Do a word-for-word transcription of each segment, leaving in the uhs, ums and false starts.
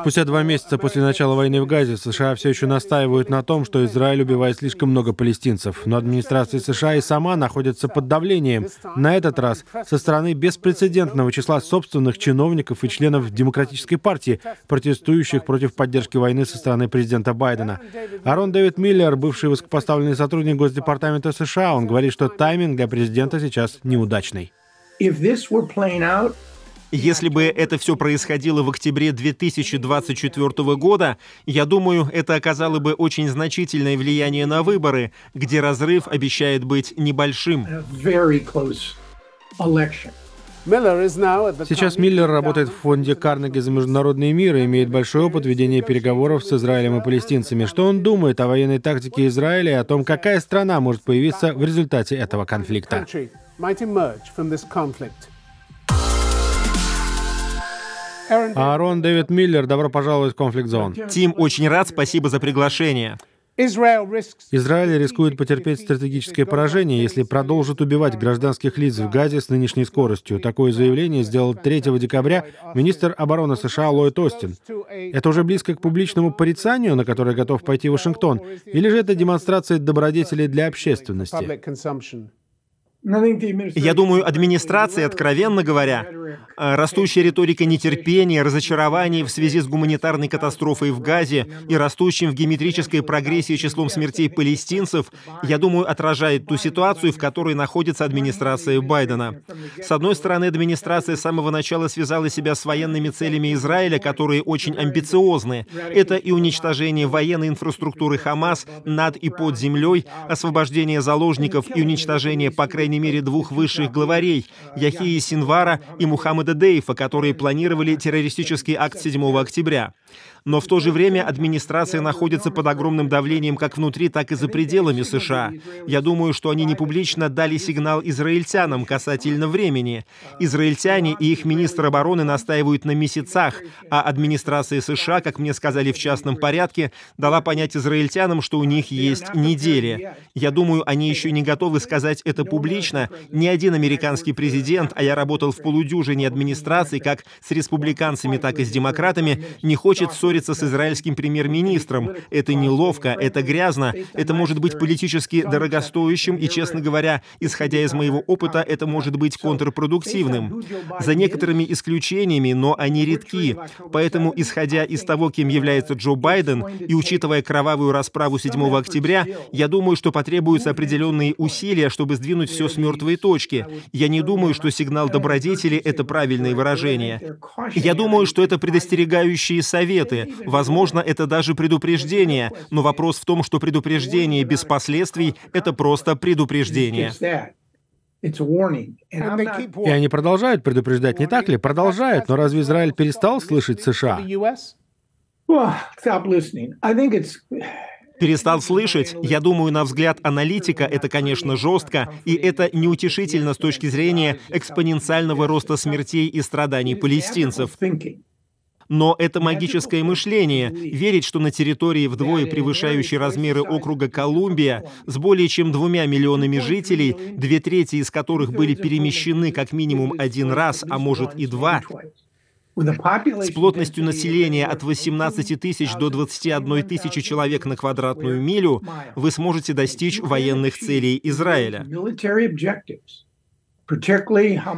Спустя два месяца после начала войны в Газе США все еще настаивают на том, что Израиль убивает слишком много палестинцев. Но администрация США и сама находится под давлением. На этот раз со стороны беспрецедентного числа собственных чиновников и членов Демократической партии, протестующих против поддержки войны со стороны президента Байдена. Аарон Дэвид Миллер, бывший высокопоставленный сотрудник Госдепартамента США, он говорит, что тайминг для президента сейчас неудачный. Если бы это все происходило в октябре две тысячи двадцать четвёртого года, я думаю, это оказало бы очень значительное влияние на выборы, где разрыв обещает быть небольшим. Сейчас Миллер работает в фонде Карнеги за международный мир и имеет большой опыт ведения переговоров с Израилем и палестинцами. Что он думает о военной тактике Израиля и о том, какая страна может появиться в результате этого конфликта? Аарон Дэвид Миллер, добро пожаловать в Conflict Zone. Тим, очень рад, спасибо за приглашение. Израиль рискует потерпеть стратегическое поражение, если продолжит убивать гражданских лиц в Газе с нынешней скоростью. Такое заявление сделал третьего декабря министр обороны США Ллойд Остин. Это уже близко к публичному порицанию, на которое готов пойти Вашингтон, или же это демонстрация добродетели для общественности? Я думаю, администрация, откровенно говоря, растущая риторика нетерпения, разочарований в связи с гуманитарной катастрофой в Газе и растущим в геометрической прогрессии числом смертей палестинцев, я думаю, отражает ту ситуацию, в которой находится администрация Байдена. С одной стороны, администрация с самого начала связала себя с военными целями Израиля, которые очень амбициозны. Это и уничтожение военной инфраструктуры Хамас над и под землей, освобождение заложников и уничтожение, по крайней мере, двух высших главарей – Яхии Синвара и Мухаммада Дейфа, которые планировали террористический акт седьмого октября. Но в то же время администрация находится под огромным давлением как внутри, так и за пределами США. Я думаю, что они не публично дали сигнал израильтянам касательно времени. Израильтяне и их министр обороны настаивают на месяцах, а администрация США, как мне сказали в частном порядке, дала понять израильтянам, что у них есть недели. Я думаю, они еще не готовы сказать это публично. Ни один американский президент, а я работал в полудюжине администраций, как с республиканцами, так и с демократами, не хочет ссориться с израильским премьер-министром. Это неловко, это грязно, это может быть политически дорогостоящим, и, честно говоря, исходя из моего опыта, это может быть контрпродуктивным. За некоторыми исключениями, но они редки. Поэтому, исходя из того, кем является Джо Байден, и учитывая кровавую расправу седьмого октября, я думаю, что потребуются определенные усилия, чтобы сдвинуть все с мертвой точки. Я не думаю, что сигнал добродетели — это правильное выражение. Я думаю, что это предостерегающие советы. Возможно, это даже предупреждение, но вопрос в том, что предупреждение без последствий — это просто предупреждение. И они продолжают предупреждать, не так ли? Продолжают, но разве Израиль перестал слышать США? Перестал слышать. Я думаю, на взгляд аналитика, это, конечно, жестко, и это неутешительно с точки зрения экспоненциального роста смертей и страданий палестинцев. Но это магическое мышление. Верить, что на территории, вдвое превышающей размеры округа Колумбия, с более чем двумя миллионами жителей, две трети из которых были перемещены как минимум один раз, а может и два, с плотностью населения от восемнадцати тысяч до двадцати одной тысячи человек на квадратную милю, вы сможете достичь военных целей Израиля.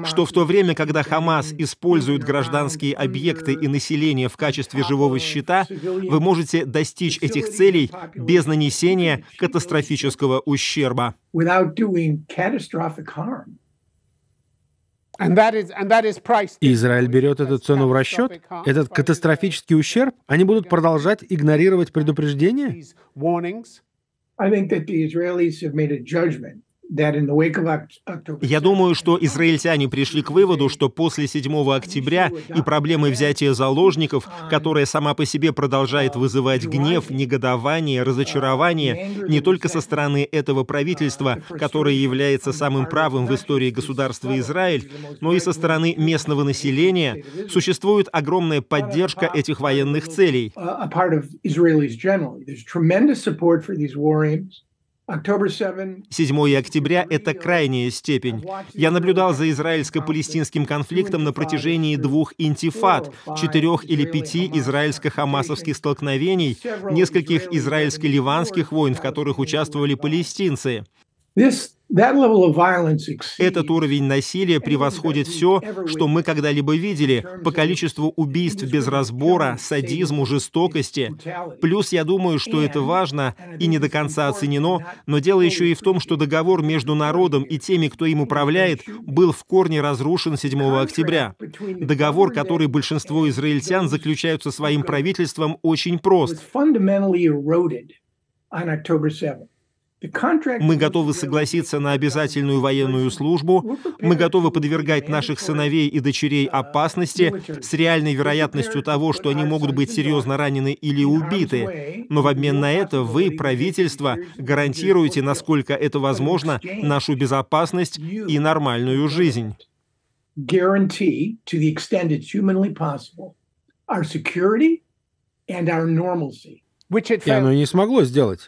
Что в то время, когда Хамас использует гражданские объекты и население в качестве живого щита, вы можете достичь этих целей без нанесения катастрофического ущерба. И Израиль берет эту цену в расчет? Этот катастрофический ущерб? Они будут продолжать игнорировать предупреждения? Я думаю, что израильтяне пришли к выводу, что после седьмого октября и проблемы взятия заложников, которая сама по себе продолжает вызывать гнев, негодование, разочарование не только со стороны этого правительства, которое является самым правым в истории государства Израиль, но и со стороны местного населения, существует огромная поддержка этих военных целей. седьмое октября – это крайняя степень. Я наблюдал за израильско-палестинским конфликтом на протяжении двух интифад, четырех или пяти израильско-хамасовских столкновений, нескольких израильско-ливанских войн, в которых участвовали палестинцы. Этот уровень насилия превосходит все, что мы когда-либо видели, по количеству убийств без разбора, садизму, жестокости. Плюс, я думаю, что это важно и не до конца оценено, но дело еще и в том, что договор между народом и теми, кто им управляет, был в корне разрушен седьмого октября. Договор, который большинство израильтян заключают со своим правительством, очень прост. Мы готовы согласиться на обязательную военную службу, мы готовы подвергать наших сыновей и дочерей опасности с реальной вероятностью того, что они могут быть серьезно ранены или убиты. Но в обмен на это вы, правительство, гарантируете, насколько это возможно, нашу безопасность и нормальную жизнь. И оно не смогло сделать.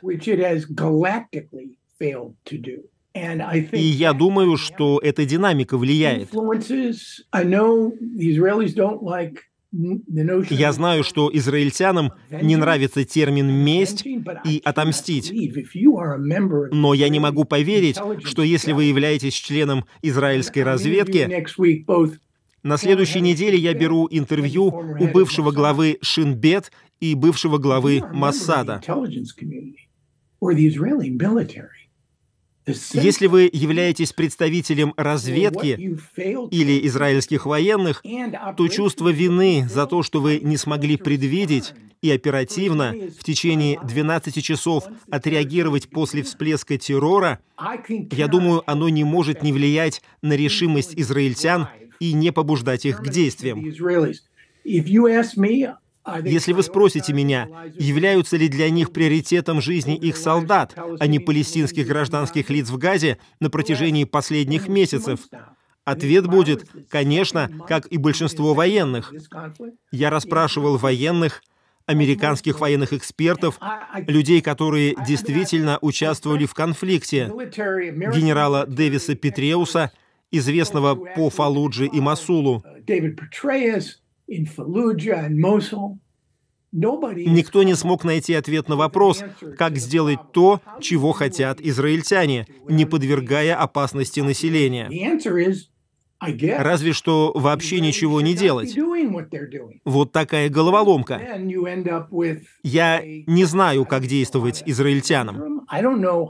И я думаю, что эта динамика влияет. Я знаю, что израильтянам не нравится термин «месть» и «отомстить». Но я не могу поверить, что если вы являетесь членом израильской разведки... На следующей неделе я беру интервью у бывшего главы Шин Бет и бывшего главы Моссада. Если вы являетесь представителем разведки или израильских военных, то чувство вины за то, что вы не смогли предвидеть и оперативно в течение двенадцати часов отреагировать после всплеска террора, я думаю, оно не может не влиять на решимость израильтян и не побуждать их к действиям. Если вы спросите меня, являются ли для них приоритетом жизни их солдат, а не палестинских гражданских лиц в Газе на протяжении последних месяцев, ответ будет, конечно, как и большинство военных. Я расспрашивал военных, американских военных экспертов, людей, которые действительно участвовали в конфликте, генерала Дэвида Петреуса, известного по Фалудже и Мосулу. Никто не смог найти ответ на вопрос, как сделать то, чего хотят израильтяне, не подвергая опасности населения. Разве что вообще ничего не делать. Вот такая головоломка. Я не знаю, как действовать израильтянам. Но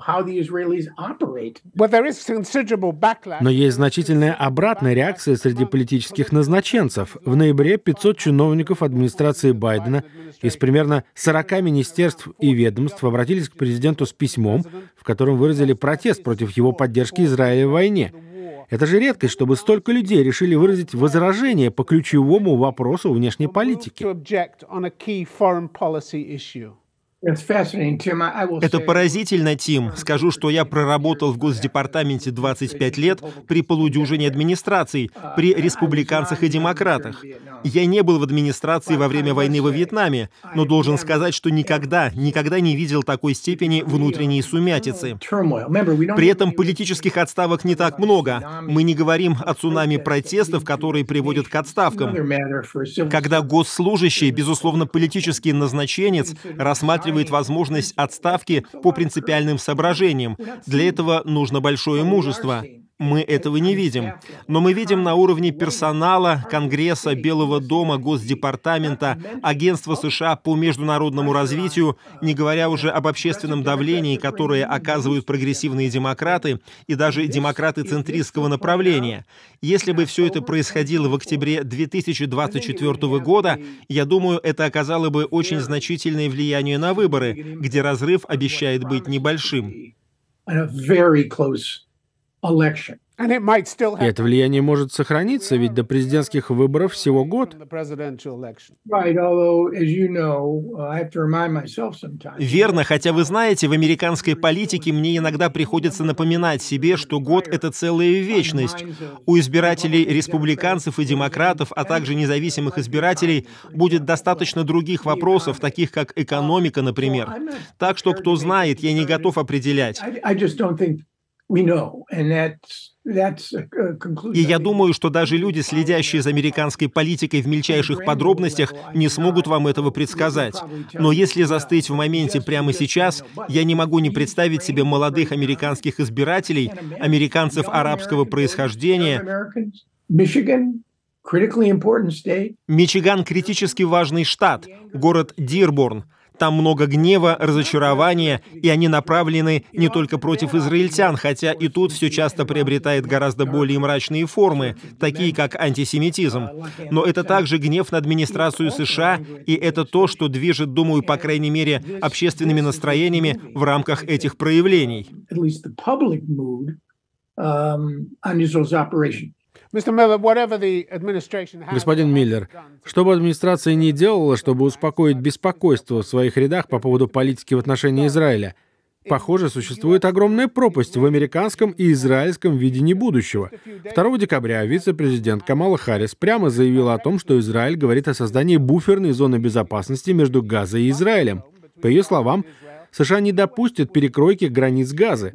есть значительная обратная реакция среди политических назначенцев. В ноябре пятьсот чиновников администрации Байдена из примерно сорока министерств и ведомств обратились к президенту с письмом, в котором выразили протест против его поддержки Израиля в войне. Это же редкость, чтобы столько людей решили выразить возражение по ключевому вопросу внешней политики. Это поразительно, Тим. Скажу, что я проработал в Госдепартаменте двадцать пять лет при полудюжине администраций, при республиканцах и демократах. Я не был в администрации во время войны во Вьетнаме, но должен сказать, что никогда, никогда не видел такой степени внутренней сумятицы. При этом политических отставок не так много. Мы не говорим о цунами протестов, которые приводят к отставкам. Когда госслужащий, безусловно, политический назначенец, рассматривает возможность отставки по принципиальным соображениям. Для этого нужно большое мужество. Мы этого не видим. Но мы видим на уровне персонала, Конгресса, Белого дома, Госдепартамента, Агентства США по международному развитию, не говоря уже об общественном давлении, которое оказывают прогрессивные демократы и даже демократы центристского направления. Если бы все это происходило в октябре две тысячи двадцать четвёртого года, я думаю, это оказало бы очень значительное влияние на выборы, где разрыв обещает быть небольшим. И это влияние может сохраниться, ведь до президентских выборов всего год. Верно, хотя вы знаете, в американской политике мне иногда приходится напоминать себе, что год — это целая вечность. У избирателей республиканцев и демократов, а также независимых избирателей, будет достаточно других вопросов, таких как экономика, например. Так что, кто знает, я не готов определять. И я думаю, что даже люди, следящие за американской политикой в мельчайших подробностях, не смогут вам этого предсказать. Но если застыть в моменте прямо сейчас, я не могу не представить себе молодых американских избирателей, американцев арабского происхождения. Мичиган — критически важный штат, город Дирборн. Там много гнева, разочарования, и они направлены не только против израильтян, хотя и тут все часто приобретает гораздо более мрачные формы, такие как антисемитизм. Но это также гнев на администрацию США, и это то, что движет, думаю, по крайней мере, общественными настроениями в рамках этих проявлений. Господин Миллер, что бы администрация ни делала, чтобы успокоить беспокойство в своих рядах по поводу политики в отношении Израиля, похоже, существует огромная пропасть в американском и израильском видении будущего. второго декабря вице-президент Камала Харрис прямо заявила о том, что Израиль говорит о создании буферной зоны безопасности между Газой и Израилем. По ее словам, США не допустят перекройки границ Газы.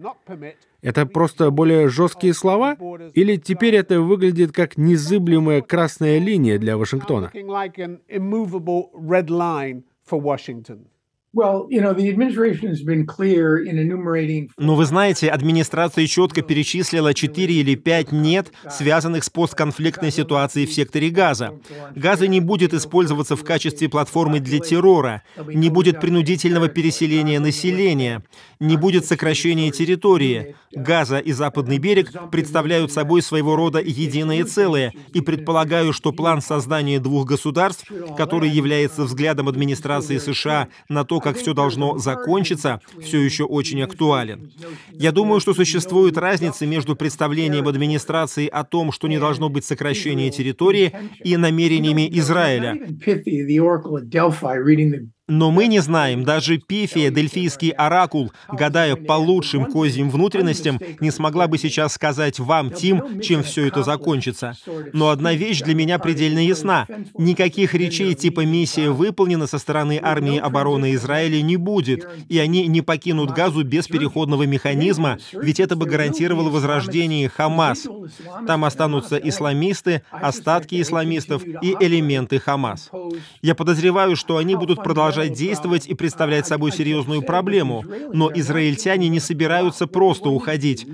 Это просто более жесткие слова? Или теперь это выглядит как незыблемая красная линия для Вашингтона? Но вы знаете, администрация четко перечислила четыре или пять «нет», связанных с постконфликтной ситуацией в секторе Газа. Газа не будет использоваться в качестве платформы для террора, не будет принудительного переселения населения, не будет сокращения территории. Газа и Западный берег представляют собой своего рода единое целое, и предполагаю, что план создания двух государств, который является взглядом администрации США на то, как все должно закончиться, все еще очень актуален. Я думаю, что существует разница между представлением администрации о том, что не должно быть сокращения территории, и намерениями Израиля. Но мы не знаем, даже Пифия, дельфийский оракул, гадая по лучшим козьим внутренностям, не смогла бы сейчас сказать вам, Тим, чем все это закончится. Но одна вещь для меня предельно ясна. Никаких речей типа «миссия выполнена» со стороны армии обороны Израиля не будет, и они не покинут Газу без переходного механизма, ведь это бы гарантировало возрождение Хамас. Там останутся исламисты, остатки исламистов и элементы Хамас. Я подозреваю, что они будут продолжать действовать и представлять собой серьезную проблему, но израильтяне не собираются просто уходить.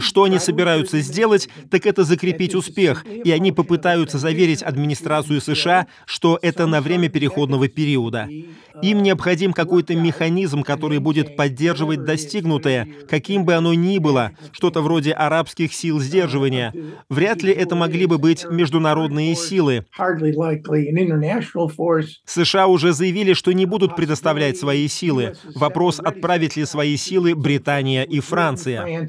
Что они собираются сделать, так это закрепить успех, и они попытаются заверить администрацию США, что это на время переходного периода. Им необходим какой-то механизм, который будет поддерживать достигнутое, каким бы оно ни было, что-то вроде арабских сил сдерживания. Вряд ли это могли бы быть международные силы. США уже заявили, что не будут предоставлять свои силы. Вопрос, отправят ли свои силы Британия и Франция.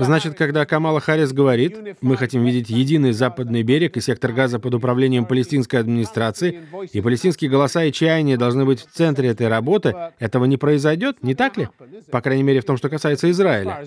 Значит, когда Камала Харрис говорит, мы хотим видеть единый Западный берег и сектор Газа под управлением палестинской администрации, и палестинские голоса и чаяния должны быть в центре этой работы, этого не произойдет, не так ли? По крайней мере, в том, что касается Израиля.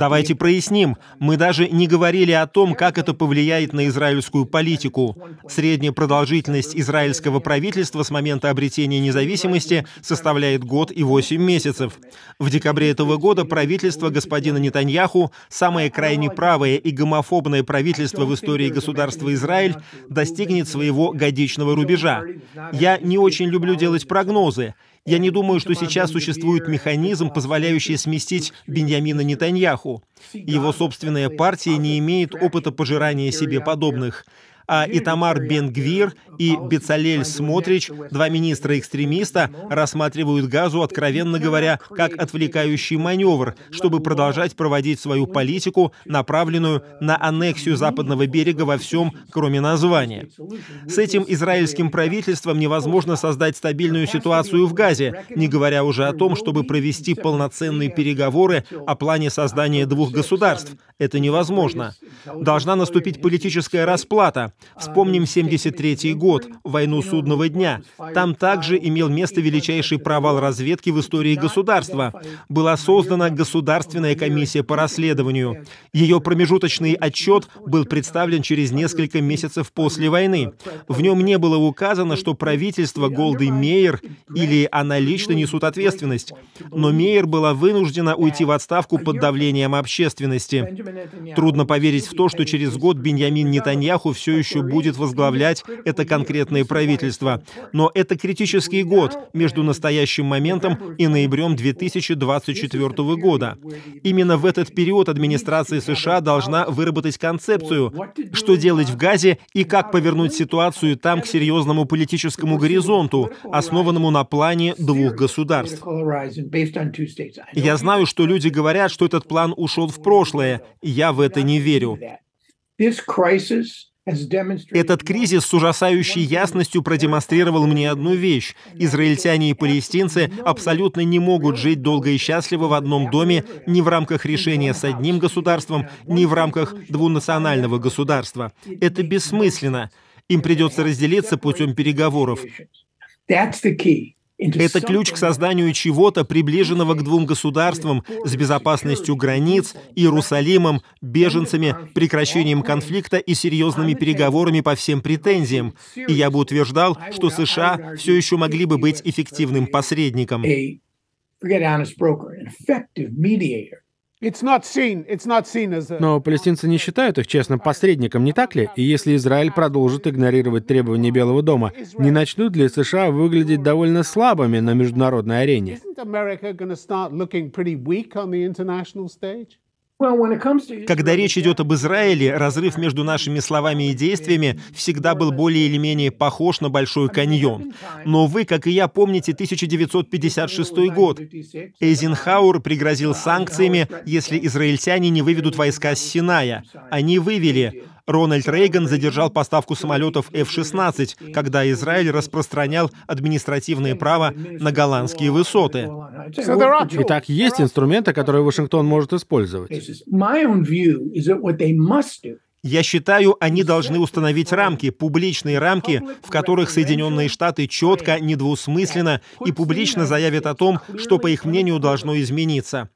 Давайте проясним. Мы даже не говорили о том, как это повлияет на израильскую политику. Средняя продолжительность израильского правительства с момента обретения независимости составляет год и восемь месяцев. В декабре этого года правительство господина Нетаньяху, самое крайне правое и гомофобное правительство в истории государства Израиль, достигнет своего годичного рубежа. Я не очень люблю делать прогнозы. Я не думаю, что сейчас существует механизм, позволяющий сместить Биньямина Нетаньяху. Его собственная партия не имеет опыта пожирания себе подобных. Итамар Бен-Гвир и Безалель Смотрич, два министра-экстремиста, рассматривают Газу, откровенно говоря, как отвлекающий маневр, чтобы продолжать проводить свою политику, направленную на аннексию западного берега во всем, кроме названия. С этим израильским правительством невозможно создать стабильную ситуацию в Газе, не говоря уже о том, чтобы провести полноценные переговоры о плане создания двух государств. Это невозможно. Должна наступить политическая расплата. Вспомним семьдесят третий год, войну Судного дня. Там также имел место величайший провал разведки в истории государства. Была создана Государственная комиссия по расследованию. Ее промежуточный отчет был представлен через несколько месяцев после войны. В нем не было указано, что правительство Голды Меир или она лично несут ответственность. Но Меир была вынуждена уйти в отставку под давлением общественности. Трудно поверить в то, что через год Беньямин Нетаньяху все еще будет возглавлять это конкретное правительство. Но это критический год между настоящим моментом и ноябрем две тысячи двадцать четвёртого года. Именно в этот период администрация США должна выработать концепцию, что делать в Газе и как повернуть ситуацию там к серьезному политическому горизонту, основанному на плане двух государств. Я знаю, что люди говорят, что этот план ушел в прошлое. Я в это не верю. Этот кризис с ужасающей ясностью продемонстрировал мне одну вещь. Израильтяне и палестинцы абсолютно не могут жить долго и счастливо в одном доме ни в рамках решения с одним государством, ни в рамках двунационального государства. Это бессмысленно. Им придется разделиться путем переговоров. Это ключ к созданию чего-то, приближенного к двум государствам, с безопасностью границ, Иерусалимом, беженцами, прекращением конфликта и серьезными переговорами по всем претензиям. И я бы утверждал, что США все еще могли бы быть эффективным посредником. Но палестинцы не считают их честным посредником, не так ли? И если Израиль продолжит игнорировать требования Белого дома, не начнут ли США выглядеть довольно слабыми на международной арене? Когда речь идет об Израиле, разрыв между нашими словами и действиями всегда был более или менее похож на Большой каньон. Но вы, как и я, помните тысяча девятьсот пятьдесят шестой год. Эйзенхауэр пригрозил санкциями, если израильтяне не выведут войска с Синая. Они вывели. Рональд Рейган задержал поставку самолетов эф шестнадцать, когда Израиль распространял административное право на голландские высоты. Итак, есть инструменты, которые Вашингтон может использовать. Я считаю, они должны установить рамки, публичные рамки, в которых Соединенные Штаты четко, недвусмысленно и публично заявят о том, что, по их мнению, должно измениться.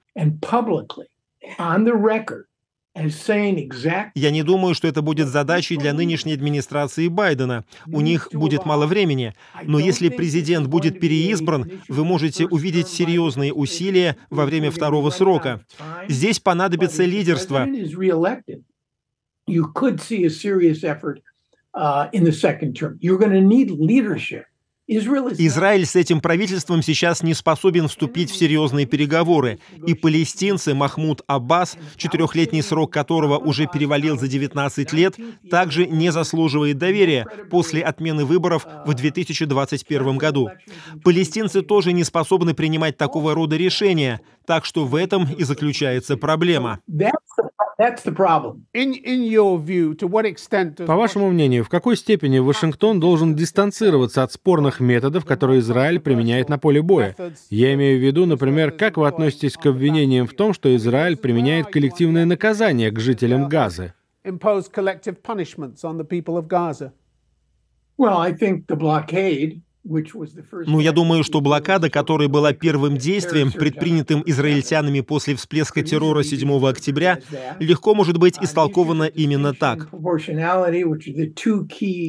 Я не думаю, что это будет задачей для нынешней администрации Байдена. У них будет мало времени. Но если президент будет переизбран, вы можете увидеть серьезные усилия во время второго срока. Здесь понадобится лидерство. Израиль с этим правительством сейчас не способен вступить в серьезные переговоры. И палестинцы, Махмуд Аббас, четырехлетний срок которого уже перевалил за девятнадцать лет, также не заслуживает доверия после отмены выборов в две тысячи двадцать первом году. Палестинцы тоже не способны принимать такого рода решения, так что в этом и заключается проблема. По вашему мнению, в какой степени Вашингтон должен дистанцироваться от спорных методов, которые Израиль применяет на поле боя? Я имею в виду, например, как вы относитесь к обвинениям в том, что Израиль применяет коллективное наказание к жителям Газы? Ну, я думаю, что блокада, которая была первым действием, предпринятым израильтянами после всплеска террора седьмого октября, легко может быть истолкована именно так.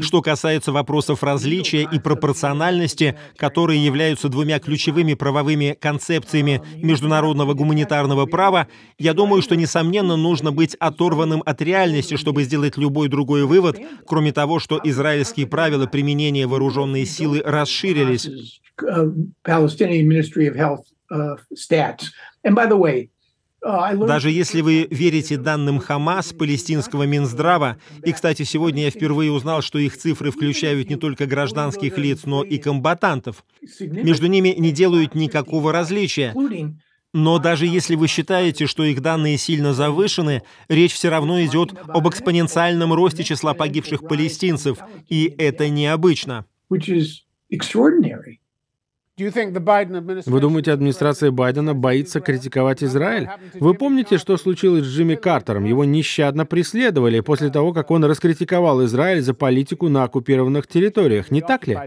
Что касается вопросов различия и пропорциональности, которые являются двумя ключевыми правовыми концепциями международного гуманитарного права, я думаю, что, несомненно, нужно быть оторванным от реальности, чтобы сделать любой другой вывод, кроме того, что израильские правила применения вооруженной силы различаются. Расширились. Даже если вы верите данным Хамас, палестинского Минздрава, и, кстати, сегодня я впервые узнал, что их цифры включают не только гражданских лиц, но и комбатантов, между ними не делают никакого различия. Но даже если вы считаете, что их данные сильно завышены, речь все равно идет об экспоненциальном росте числа погибших палестинцев, и это необычно. Вы думаете, администрация Байдена боится критиковать Израиль? Вы помните, что случилось с Джимми Картером? Его нещадно преследовали после того, как он раскритиковал Израиль за политику на оккупированных территориях, не так ли?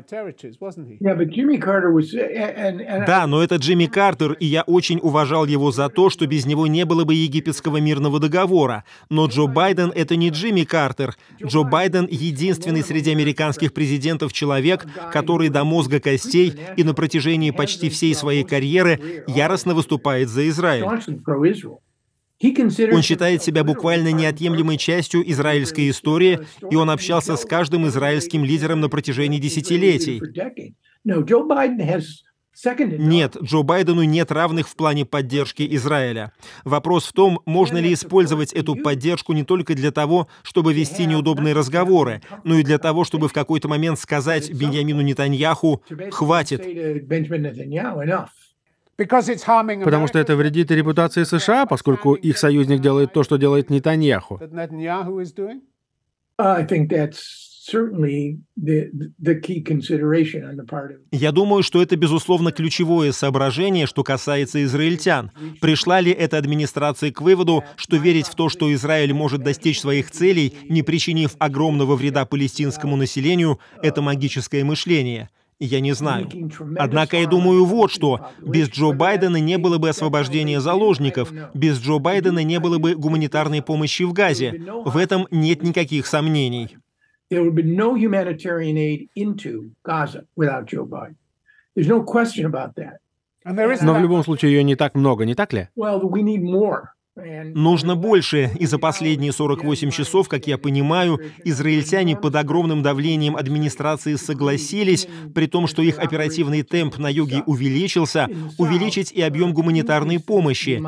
Да, но это Джимми Картер, и я очень уважал его за то, что без него не было бы египетского мирного договора. Но Джо Байден — это не Джимми Картер. Джо Байден — единственный среди американских президентов человек, который до мозга костей и на протяжении В протяжении почти всей своей карьеры яростно выступает за Израиль. Он считает себя буквально неотъемлемой частью израильской истории, и он общался с каждым израильским лидером на протяжении десятилетий. Нет, Джо Байдену нет равных в плане поддержки Израиля. Вопрос в том, можно ли использовать эту поддержку не только для того, чтобы вести неудобные разговоры, но и для того, чтобы в какой-то момент сказать Беньямину Нетаньяху «хватит». Потому что это вредит репутации США, поскольку их союзник делает то, что делает Нетаньяху. Я думаю, что это, безусловно, ключевое соображение, что касается израильтян. Пришла ли эта администрация к выводу, что верить в то, что Израиль может достичь своих целей, не причинив огромного вреда палестинскому населению, это магическое мышление? Я не знаю. Однако я думаю вот что. Без Джо Байдена не было бы освобождения заложников, без Джо Байдена не было бы гуманитарной помощи в Газе. В этом нет никаких сомнений. There would be no humanitarian aid into Gaza without Joe Biden. There's no question about that. Но в любом случае ее не так много, не так ли? Нужно больше, и за последние сорок восемь часов, как я понимаю, израильтяне под огромным давлением администрации согласились, при том, что их оперативный темп на юге увеличился, увеличить и объем гуманитарной помощи.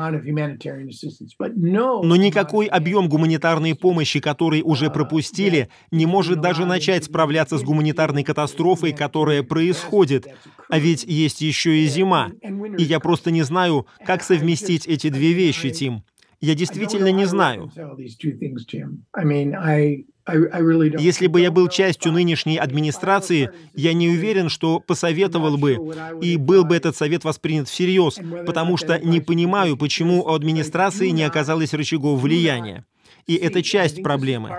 Но никакой объем гуманитарной помощи, который уже пропустили, не может даже начать справляться с гуманитарной катастрофой, которая происходит. А ведь есть еще и зима. И я просто не знаю, как совместить эти две вещи, Тим. Я действительно не знаю. Если бы я был частью нынешней администрации, я не уверен, что посоветовал бы, и был бы этот совет воспринят всерьез, потому что не понимаю, почему у администрации не оказалось рычагов влияния. И это часть проблемы.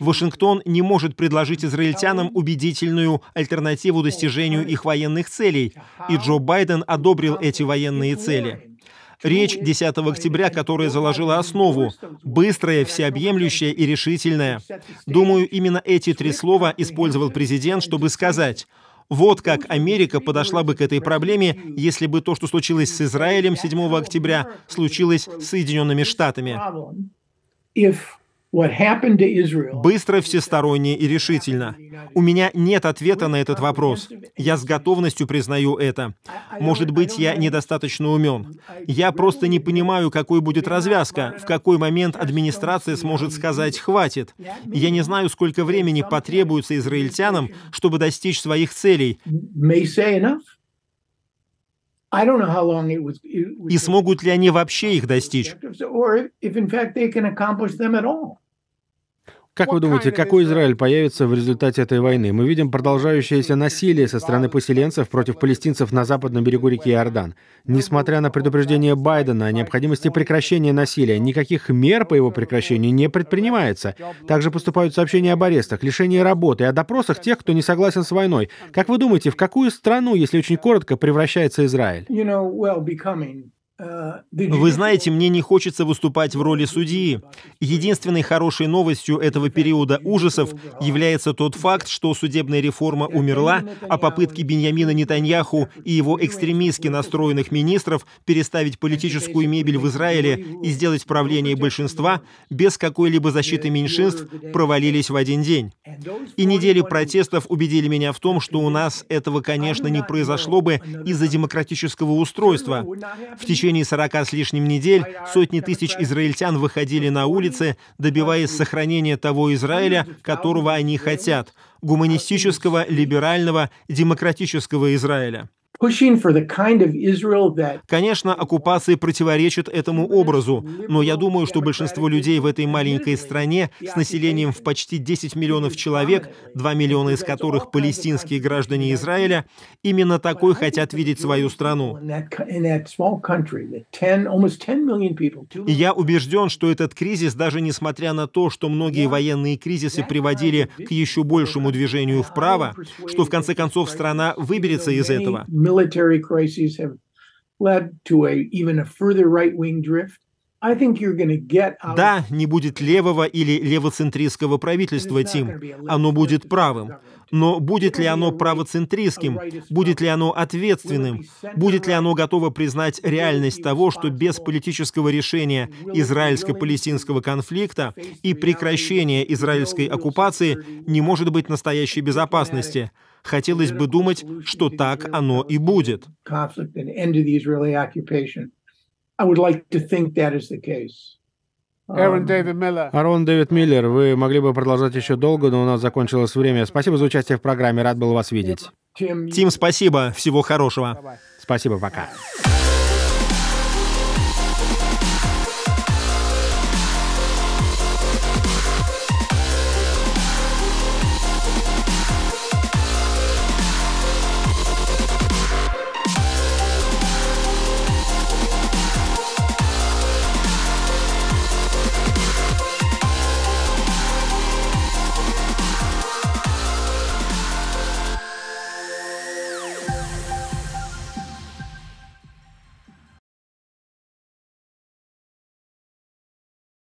Вашингтон не может предложить израильтянам убедительную альтернативу достижению их военных целей, и Джо Байден одобрил эти военные цели. Речь десятого октября, которая заложила основу, быстрая, всеобъемлющая и решительная. Думаю, именно эти три слова использовал президент, чтобы сказать: вот как Америка подошла бы к этой проблеме, если бы то, что случилось с Израилем седьмого октября, случилось с Соединенными Штатами. Быстро, всесторонне и решительно. У меня нет ответа на этот вопрос. Я с готовностью признаю это. Может быть, я недостаточно умен. Я просто не понимаю, какой будет развязка, в какой момент администрация сможет сказать «хватит». Я не знаю, сколько времени потребуется израильтянам, чтобы достичь своих целей. И смогут ли они вообще их достичь? Как вы думаете, какой Израиль появится в результате этой войны? Мы видим продолжающееся насилие со стороны поселенцев против палестинцев на западном берегу реки Иордан. Несмотря на предупреждение Байдена о необходимости прекращения насилия, никаких мер по его прекращению не предпринимается. Также поступают сообщения об арестах, лишении работы и о допросах тех, кто не согласен с войной. Как вы думаете, в какую страну, если очень коротко, превращается Израиль? Вы знаете, мне не хочется выступать в роли судьи. Единственной хорошей новостью этого периода ужасов является тот факт, что судебная реформа умерла, а попытки Биньямина Нетаньяху и его экстремистски настроенных министров переставить политическую мебель в Израиле и сделать правление большинства без какой-либо защиты меньшинств провалились в один день. И недели протестов убедили меня в том, что у нас этого, конечно, не произошло бы из-за демократического устройства. В течение В течение сорока с лишним недель сотни тысяч израильтян выходили на улицы, добиваясь сохранения того Израиля, которого они хотят – гуманистического, либерального, демократического Израиля. Конечно, оккупация противоречит этому образу, но я думаю, что большинство людей в этой маленькой стране с населением в почти десять миллионов человек, два миллиона из которых палестинские граждане Израиля, именно такой хотят видеть свою страну. И я убежден, что этот кризис, даже несмотря на то, что многие военные кризисы приводили к еще большему движению вправо, что в конце концов страна выберется из этого. Military crises have led to a even a further right-wing drift. Да, не будет левого или левоцентристского правительства, Тим. Оно будет правым. Но будет ли оно правоцентристским? Будет ли оно ответственным? Будет ли оно готово признать реальность того, что без политического решения израильско-палестинского конфликта и прекращения израильской оккупации не может быть настоящей безопасности? Хотелось бы думать, что так оно и будет. Аарон Дэвид Миллер, вы могли бы продолжать еще долго, но у нас закончилось время. Спасибо за участие в программе, рад был вас видеть. Тим, спасибо, всего хорошего. Спасибо, пока.